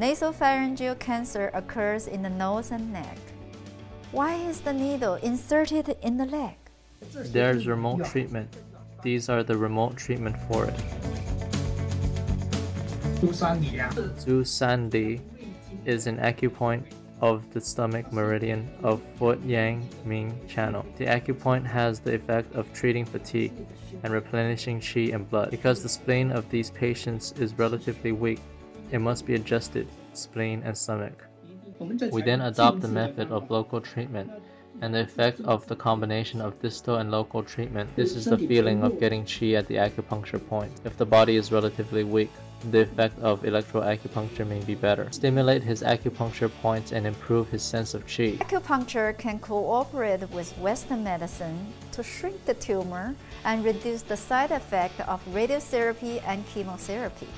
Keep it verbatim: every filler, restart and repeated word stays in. Nasopharyngeal cancer occurs in the nose and neck. Why is the needle inserted in the leg? There's remote treatment. These are the remote treatment for it. Zhu San Di is an acupoint of the stomach meridian of Foot Yang Ming channel. The acupoint has the effect of treating fatigue and replenishing qi and blood. Because the spleen of these patients is relatively weak, it must be adjusted, spleen and stomach. We then adopt the method of local treatment and the effect of the combination of distal and local treatment. This is the feeling of getting qi at the acupuncture point. If the body is relatively weak, the effect of electroacupuncture may be better. Stimulate his acupuncture points and improve his sense of qi. Acupuncture can cooperate with Western medicine to shrink the tumor and reduce the side effect of radiotherapy and chemotherapy.